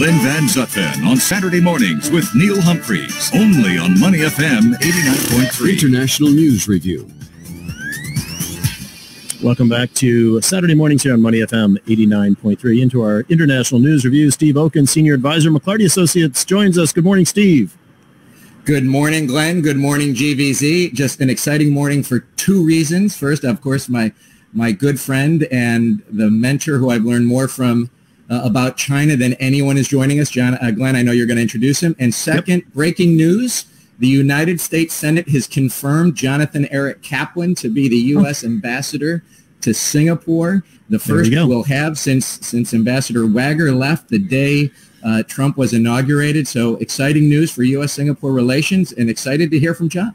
Glenn Van Zutphen on Saturday mornings with Neil Humphreys, only on Money FM 89.3. International News Review. Welcome back to Saturday mornings here on Money FM 89.3. Into our international news review, Steve Okun, Senior Advisor, McLarty Associates, joins us. Good morning, Steve. Good morning, Glenn. Good morning, GVZ. Just an exciting morning for two reasons. First, of course, my good friend and the mentor who I've learned more from about China than anyone is joining us. Glenn, I know you're going to introduce him. And second, yep. Breaking news. The United States Senate has confirmed Jonathan Eric Kaplan to be the U.S. ambassador to Singapore, the first we'll have since Ambassador Wagner left the day Trump was inaugurated. So exciting news for U.S.-Singapore relations, and excited to hear from John.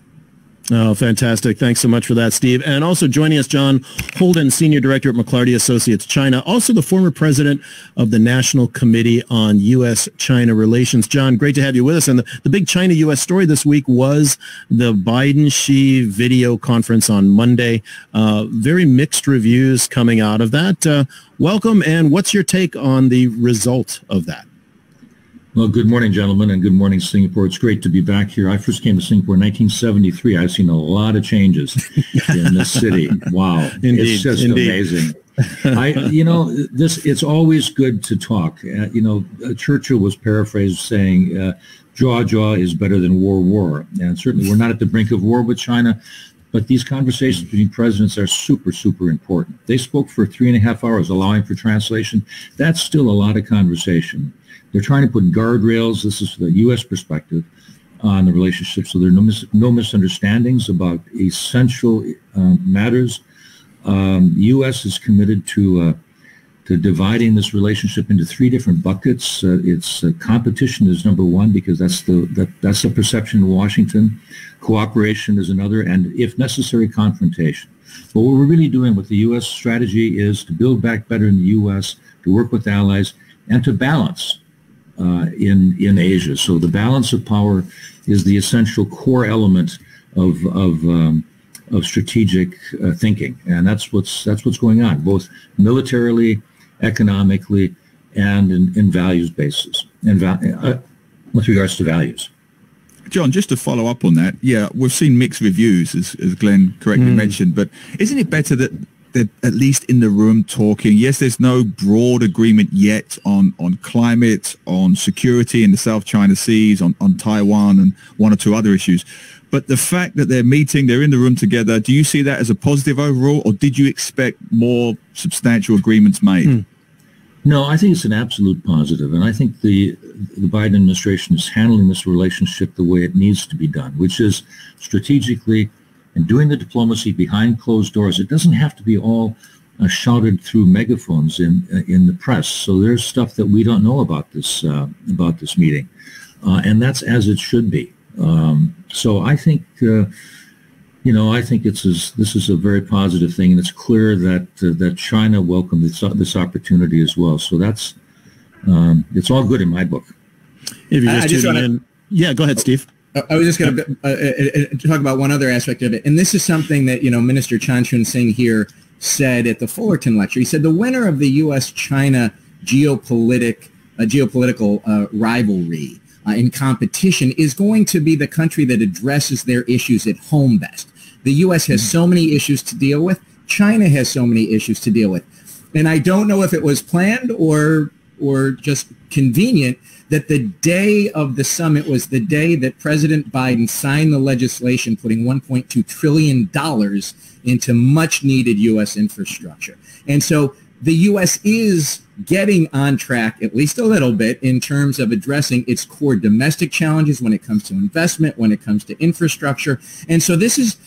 Oh, fantastic. Thanks so much for that, Steve. And also joining us, John Holden, Senior Director at McLarty Associates China, also the former president of the National Committee on U.S.-China Relations. John, great to have you with us. And the big China-U.S. story this week was the Biden-Xi video conference on Monday. Very mixed reviews coming out of that. Welcome, and what's your take on the result of that? Well, good morning, gentlemen, and good morning, Singapore. It's great to be back here. I first came to Singapore in 1973. I've seen a lot of changes in this city. Wow. Indeed, it's just amazing. It's always good to talk. Churchill was paraphrased saying, jaw is better than war. And certainly we're not at the brink of war with China, but these conversations between presidents are super, super important. They spoke for 3.5 hours, allowing for translation. That's still a lot of conversation. They're trying to put guardrails, this is the U.S. perspective, on the relationship, so there are no misunderstandings about essential matters. The U.S. is committed to dividing this relationship into three different buckets. It's competition is number one, because that's the perception in Washington. Cooperation is another, and if necessary, confrontation. But what we're really doing with the U.S. strategy is to build back better in the U.S., to work with allies, and to balance. In Asia. So the balance of power is the essential core element of strategic thinking, and that's what's going on, both militarily, economically, and in values basis, and with regards to values. John, just to follow up on that, yeah, we've seen mixed reviews, as Glenn correctly mentioned, but isn't it better that they're at least in the room talking? Yes, there's no broad agreement yet on climate, on security in the South China Seas, on Taiwan and one or two other issues. But the fact that they're meeting, they're in the room together, do you see that as a positive overall, or did you expect more substantial agreements made? No, I think it's an absolute positive, and I think the Biden administration is handling this relationship the way it needs to be done, which is strategically, and doing the diplomacy behind closed doors. It doesn't have to be all shouted through megaphones in the press. So there's stuff that we don't know about this meeting, and that's as it should be. So I think this is a very positive thing, and it's clear that China welcomed this opportunity as well. So that's it's all good in my book. If you're just tuning in, yeah, go ahead, Steve. I was just going to talk about one other aspect of it, and this is something that Minister Chan Chun-Sing here said at the Fullerton lecture. He said the winner of the U.S.-China geopolitical rivalry and competition is going to be the country that addresses their issues at home best. The U.S. has so many issues to deal with. China has so many issues to deal with, and I don't know if it was planned or just convenient that the day of the summit was the day that President Biden signed the legislation putting $1.2 trillion into much-needed U.S. infrastructure. And so the U.S. is getting on track, at least a little bit, in terms of addressing its core domestic challenges when it comes to investment, when it comes to infrastructure. And so this is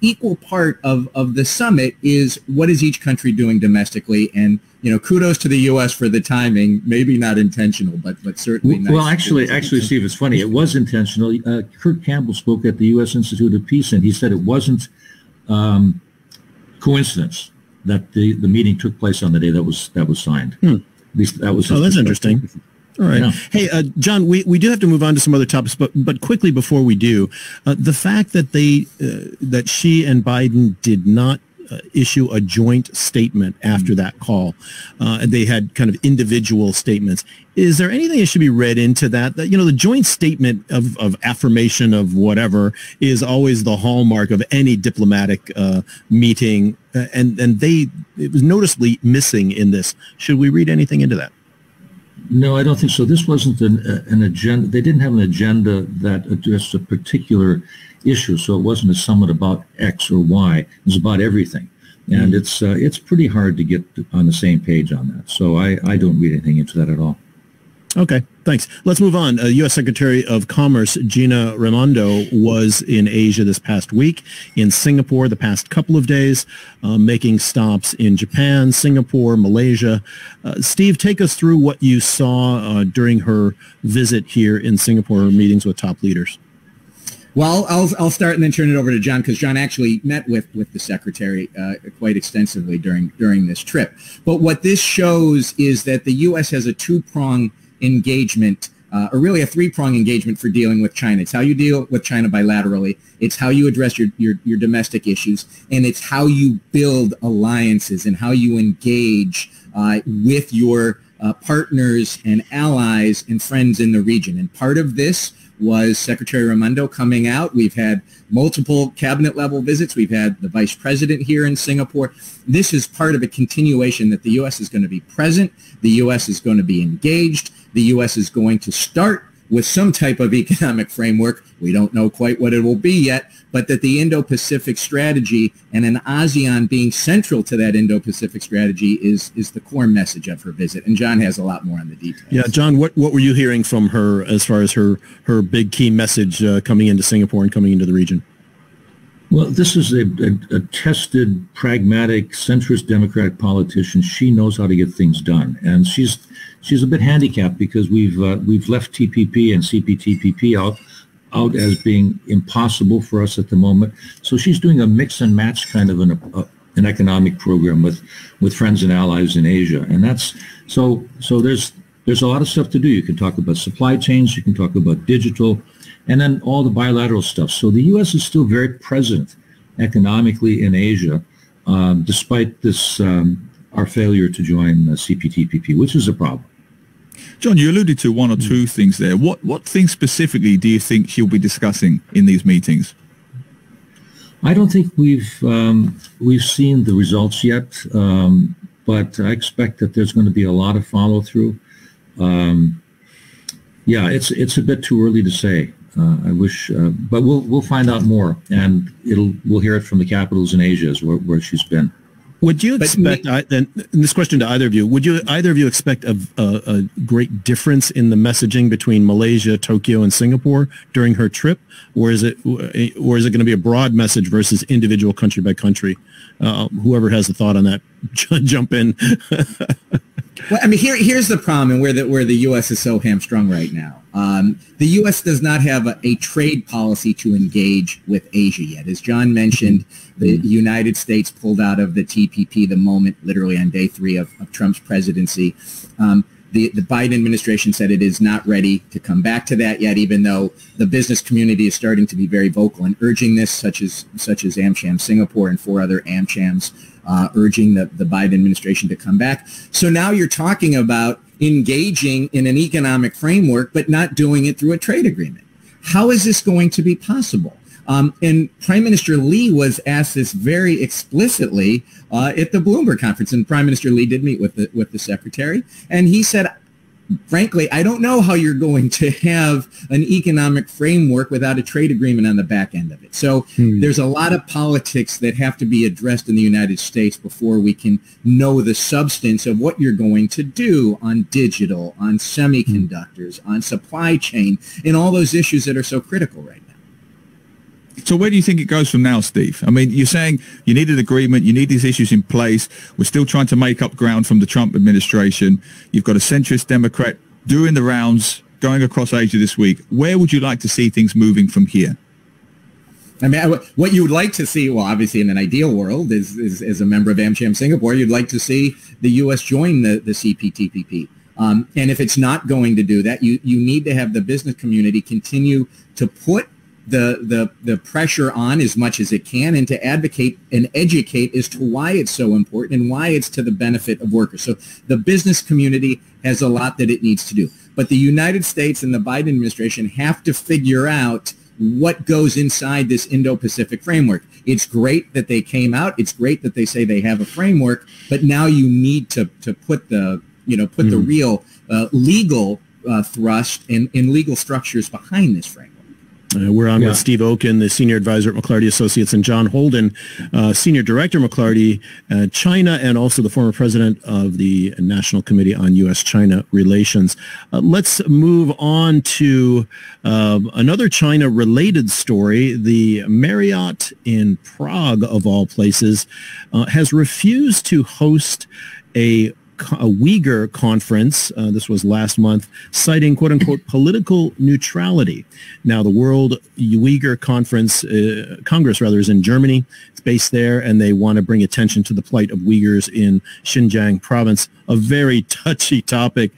equal part of the summit is what is each country doing domestically, and kudos to the U.S. for the timing, maybe not intentional, but certainly nice. Well, actually, Steve, it's funny. It was intentional. Kurt Campbell spoke at the U.S. Institute of Peace, and he said it wasn't coincidence that the meeting took place on the day that was signed. At least that was. Oh, that's interesting. All right. Yeah. Hey, John, we do have to move on to some other topics, but quickly before we do, the fact that Xi and Biden did not issue a joint statement after that call. They had kind of individual statements. Is there anything that should be read into that? That, you know, the joint statement of affirmation of whatever is always the hallmark of any diplomatic meeting, and it was noticeably missing in this. Should we read anything into that? No, I don't think so. This wasn't an agenda. They didn't have an agenda that addressed a particular issue, so it wasn't a summit about X or Y. It was about everything, and it's pretty hard to get on the same page on that. So I don't read anything into that at all. Okay, thanks. Let's move on. U.S. Secretary of Commerce Gina Raimondo was in Asia this past week, in Singapore the past couple of days, making stops in Japan, Singapore, Malaysia. Steve, take us through what you saw during her visit here in Singapore, her meetings with top leaders. Well, I'll start and then turn it over to John, because John actually met with the Secretary quite extensively during this trip. But what this shows is that the U.S. has a two-pronged engagement, or really a three-pronged engagement for dealing with China. It's how you deal with China bilaterally, it's how you address your domestic issues, and it's how you build alliances and how you engage with your partners and allies and friends in the region. And part of this was Secretary Raimondo coming out. We've had multiple cabinet-level visits. We've had the vice president here in Singapore. This is part of a continuation that the U.S. is going to be present. The U.S. is going to be engaged. The U.S. is going to start with some type of economic framework. We don't know quite what it will be yet, but that the Indo-Pacific strategy and an ASEAN being central to that Indo-Pacific strategy is the core message of her visit. And John has a lot more on the details. Yeah, John, what were you hearing from her as far as her big key message coming into Singapore and coming into the region? Well, this is a tested, pragmatic, centrist Democratic politician. She knows how to get things done, and she's a bit handicapped because we've left TPP and CPTPP out as being impossible for us at the moment. So she's doing a mix and match kind of an economic program with friends and allies in Asia, and that's so there's a lot of stuff to do. You can talk about supply chains, you can talk about digital, and then all the bilateral stuff. So the U.S. is still very present economically in Asia, despite this our failure to join CPTPP, which is a problem. John, you alluded to one or two things there. What things specifically do you think she'll be discussing in these meetings? I don't think we've seen the results yet, but I expect that there's going to be a lot of follow through. Yeah, it's a bit too early to say. I wish, but we'll find out more, and we'll hear it from the capitals in Asia, is where she's been. Would you expect, and this question to either of you, would you either of you expect a great difference in the messaging between Malaysia, Tokyo, and Singapore during her trip, or is it going to be a broad message versus individual country by country? Whoever has a thought on that, jump in. Well, I mean, here's the problem, and where the U.S. is so hamstrung right now. The U.S. does not have a trade policy to engage with Asia yet. As John mentioned, the United States pulled out of the TPP the moment, literally on day 3 of Trump's presidency. The Biden administration said it is not ready to come back to that yet, even though the business community is starting to be very vocal in urging this, such as AmCham Singapore and 4 other AmChams urging the Biden administration to come back. So now you're talking about engaging in an economic framework, but not doing it through a trade agreement. How is this going to be possible? And Prime Minister Lee was asked this very explicitly at the Bloomberg Conference, and Prime Minister Lee did meet with the Secretary, and he said, frankly, I don't know how you're going to have an economic framework without a trade agreement on the back end of it. So there's a lot of politics that have to be addressed in the United States before we can know the substance of what you're going to do on digital, on semiconductors, on supply chain, and all those issues that are so critical right now. So where do you think it goes from now, Steve? I mean, you're saying you need an agreement, you need these issues in place. We're still trying to make up ground from the Trump administration. You've got a centrist Democrat doing the rounds, going across Asia this week. Where would you like to see things moving from here? I mean, what you would like to see, well, obviously in an ideal world, is as a member of AmCham Singapore, you'd like to see the U.S. join the CPTPP. And if it's not going to do that, you need to have the business community continue to put the pressure on as much as it can, and to advocate and educate as to why it's so important and why it's to the benefit of workers. So the business community has a lot that it needs to do. But the United States and the Biden administration have to figure out what goes inside this Indo-Pacific framework. It's great that they came out. It's great that they say they have a framework, but now you need to put the, you know, put the real legal thrust and legal structures behind this framework. We're on with Steve Okun, the senior advisor at McLarty Associates, and John Holden, senior director McLarty China, and also the former president of the National Committee on U.S.-China Relations. Let's move on to another China-related story. The Marriott in Prague, of all places, has refused to host a Uyghur conference. This was last month, citing quote-unquote political neutrality. Now, the World Uyghur Conference, Congress rather, is in Germany. It's based there, and they want to bring attention to the plight of Uyghurs in Xinjiang province, a very touchy topic.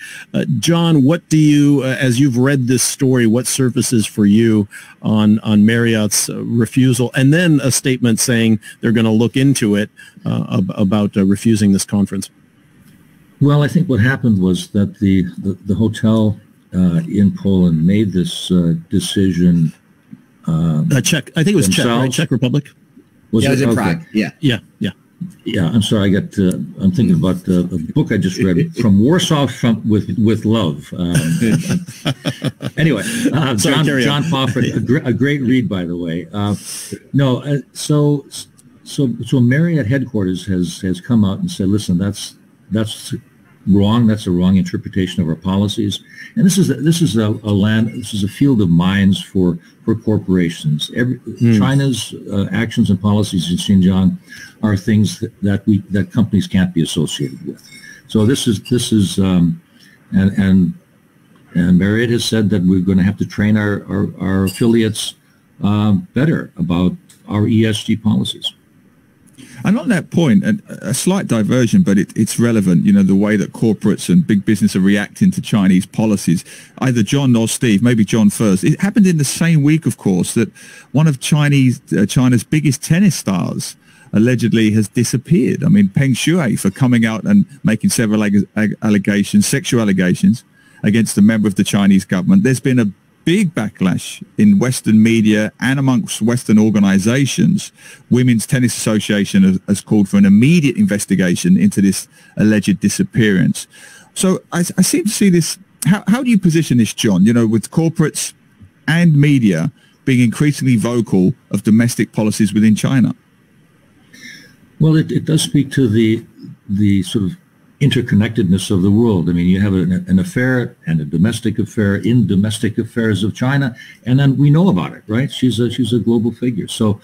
John, what do you, as you've read this story, what surfaces for you on Marriott's refusal, and then a statement saying they're going to look into it about refusing this conference? Well, I think what happened was that the hotel in Poland made this decision. Czech, I think it was Czech, right? Czech Republic. Was it in Prague? Okay. Yeah. I'm sorry. I'm thinking about a book I just read, From Warsaw with Love. Anyway, John Poffer, a great read, by the way. So Marriott headquarters has come out and said, listen, that's wrong. That's a wrong interpretation of our policies. And this is a field of mines for corporations. China's actions and policies in Xinjiang are things that companies can't be associated with. So and Marriott has said that we're going to have to train our affiliates better about our ESG policies. And on that point, a slight diversion, but it's relevant, you know, the way that corporates and big business are reacting to Chinese policies. Either John or Steve, maybe John first. It happened in the same week, of course, that one of China's biggest tennis stars allegedly has disappeared. I mean, Peng Shuai, for coming out and making several allegations, sexual allegations, against a member of the Chinese government. There's been a big backlash in Western media and amongst Western organizations. Women's Tennis Association has called for an immediate investigation into this alleged disappearance. So I seem to see this. How do you position this, John? You know, with corporates and media being increasingly vocal of domestic policies within China. Well, it does speak to the sort of interconnectedness of the world. I mean, you have an affair and a domestic affair in domestic affairs of China, and then we know about it, right? She's a global figure. So,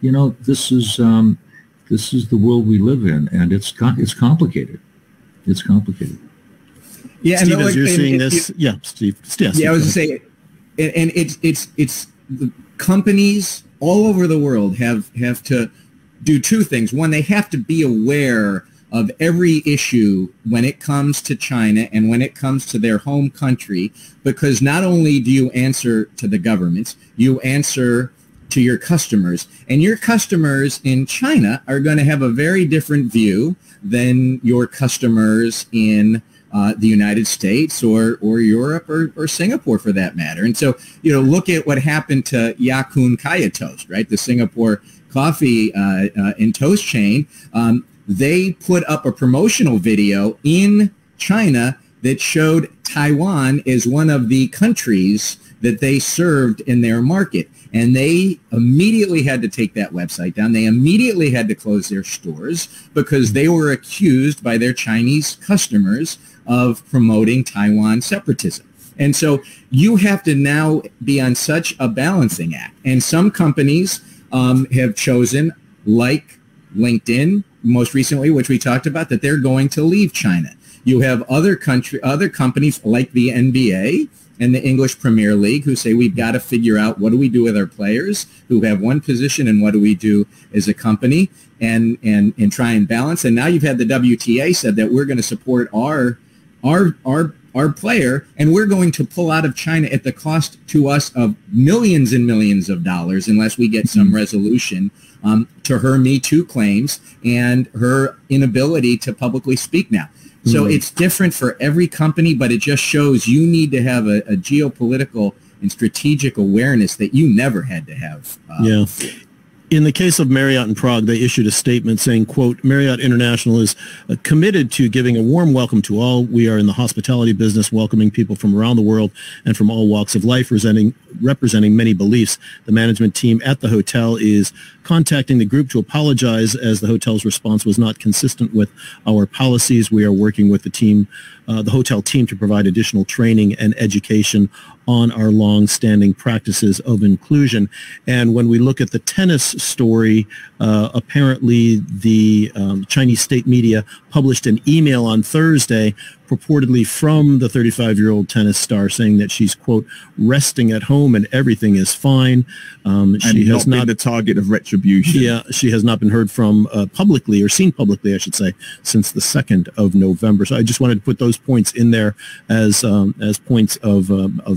you know, this is the world we live in, and it's complicated. It's complicated. Yeah, Steve, and as you're seeing this, I was going to say, and it's the companies all over the world have to do two things. One, they have to be aware of every issue when it comes to China and when it comes to their home country, because not only do you answer to the governments, you answer to your customers. And your customers in China are going to have a very different view than your customers in the United States or Europe or Singapore, for that matter. And so, you know, look at what happened to Ya Kun Kaya Toast, right? The Singapore coffee and toast chain. They put up a promotional video in China that showed Taiwan as one of the countries that they served in their market. And they immediately had to take that website down. They immediately had to close their stores because they were accused by their Chinese customers of promoting Taiwan separatism. And so you have to now be on such a balancing act. And some companies have chosen, like LinkedIn, most recently, which we talked about, that they're going to leave China. You have other companies like the NBA and the English Premier League who say, we've got to figure out what do we do with our players who have one position and what do we do as a company and try and balance. And now you've had the WTA said that we're going to support our our player, and we're going to pull out of China at the cost to us of millions and millions of dollars unless we get some resolution to her Me Too claims and her inability to publicly speak now. So it's different for every company, but it just shows you need to have a geopolitical and strategic awareness that you never had to have. Yeah. In the case of Marriott in Prague, they issued a statement saying, quote, Marriott International is committed to giving a warm welcome to all. We are in the hospitality business, welcoming people from around the world and from all walks of life, representing many beliefs. The management team at the hotel is contacting the group to apologize as the hotel's response was not consistent with our policies. We are working with the team, the hotel team, to provide additional training and education on our long-standing practices of inclusion. And when we look at the tennis story, apparently the Chinese state media published an email on Thursday purportedly from the 35-year-old tennis star saying that she's, quote, resting at home and everything is fine. She has not been the target of retribution. Yeah, she has not been heard from publicly, or seen publicly, I should say, since the 2nd of November. So I just wanted to put those points in there as points of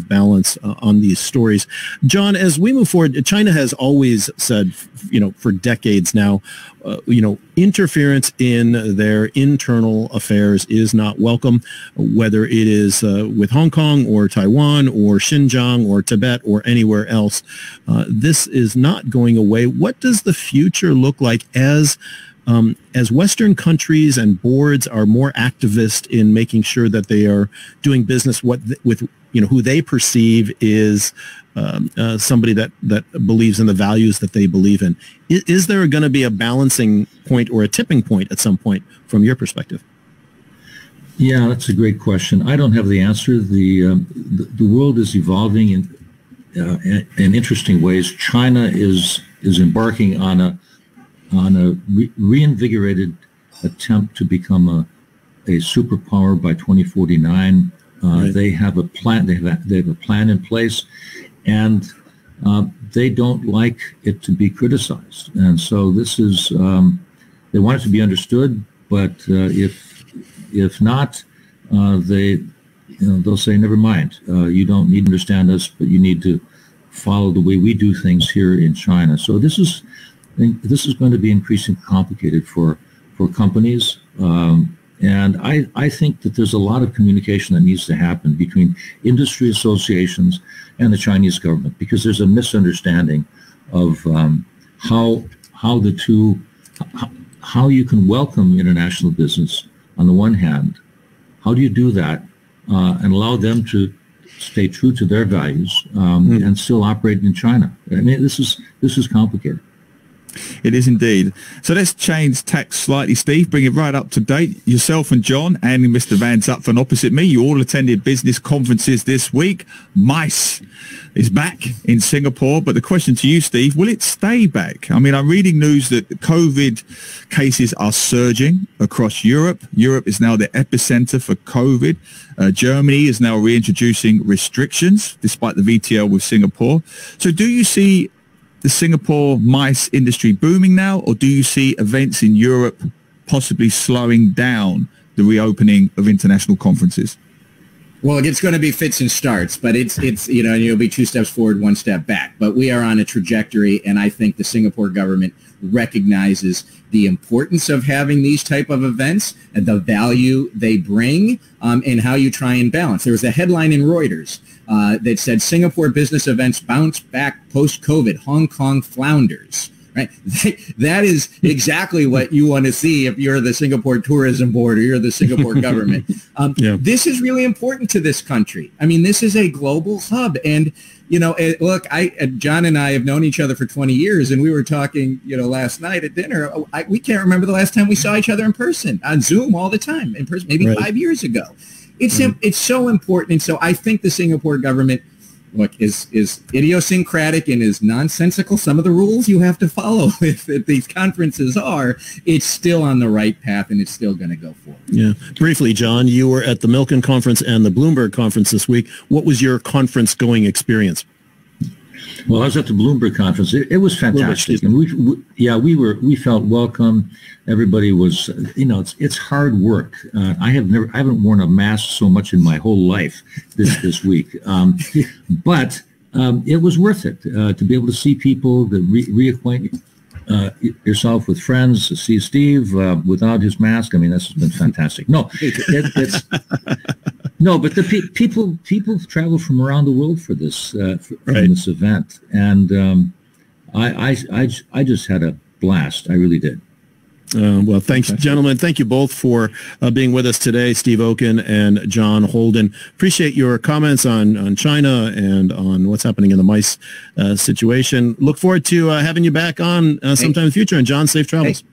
balance on these stories. John, as we move forward, China has always said, you know, for decades now, you know, interference in their internal affairs is not welcome, whether it is with Hong Kong or Taiwan or Xinjiang or Tibet or anywhere else. This is not going away. What does the future look like as Western countries and boards are more activist in making sure that they are doing business with, you know, who they perceive is somebody that believes in the values that they believe in? Is there going to be a balancing point or a tipping point at some point from your perspective? Yeah, that's a great question. I don't have the answer. The world is evolving in interesting ways. China is embarking on a reinvigorated attempt to become a superpower by 2049. Right. They have a plan. They have a plan in place, and they don't like it to be criticized. And so this is they want it to be understood, but if not, they'll say, never mind. You don't need to understand us, but you need to follow the way we do things here in China. So this is going to be increasingly complicated for companies. And I think that there's a lot of communication that needs to happen between industry associations and the Chinese government, because there's a misunderstanding of how you can welcome international business on the one hand. How do you do that and allow them to stay true to their values and still operate in China? I mean, this is complicated. It is indeed. So let's change tack slightly, Steve, bring it right up to date. Yourself and John and Mr. Van Zutphen opposite me, you all attended business conferences this week. MICE is back in Singapore. But the question to you, Steve, will it stay back? I mean, I'm reading news that COVID cases are surging across Europe. Europe is now the epicenter for COVID. Germany is now reintroducing restrictions, despite the VTL with Singapore. So do you see the Singapore MICE industry booming now, or do you see events in Europe possibly slowing down the reopening of international conferences? Well, it's going to be fits and starts, but it's you know, you'll be two steps forward, one step back. But we are on a trajectory, and I think the Singapore government recognizes the importance of having these type of events and the value they bring and how you try and balance. There was a headline in Reuters that said Singapore business events bounce back post-COVID, Hong Kong flounders. Right? That is exactly what you want to see if you're the Singapore Tourism Board or you're the Singapore government. This is really important to this country. I mean, this is a global hub. And, you know, look, John and I have known each other for 20 years, and we were talking, you know, last night at dinner. We can't remember the last time we saw each other in person, on Zoom all the time, in person, maybe 5 years ago. It's so important. And so I think the Singapore government, look, is idiosyncratic and is nonsensical. Some of the rules you have to follow if these conferences are, it's still on the right path and it's still going to go forward. Yeah. Briefly, John, you were at the Milken Conference and the Bloomberg Conference this week. What was your conference-going experience? Well, I was at the Bloomberg Conference. It was fantastic, and we felt welcome. Everybody was, you know, it's hard work. I haven't worn a mask so much in my whole life this week, but it was worth it to be able to see people, to reacquaint yourself with friends, to see Steve without his mask. I mean, this has been fantastic. No, no, but the people travel from around the world for this from this event, and I just had a blast. I really did. Well, thanks, gentlemen. Thank you both for being with us today, Steve Okun and John Holden. Appreciate your comments on China and on what's happening in the mice situation. Look forward to having you back on sometime in the future. And John, safe travels.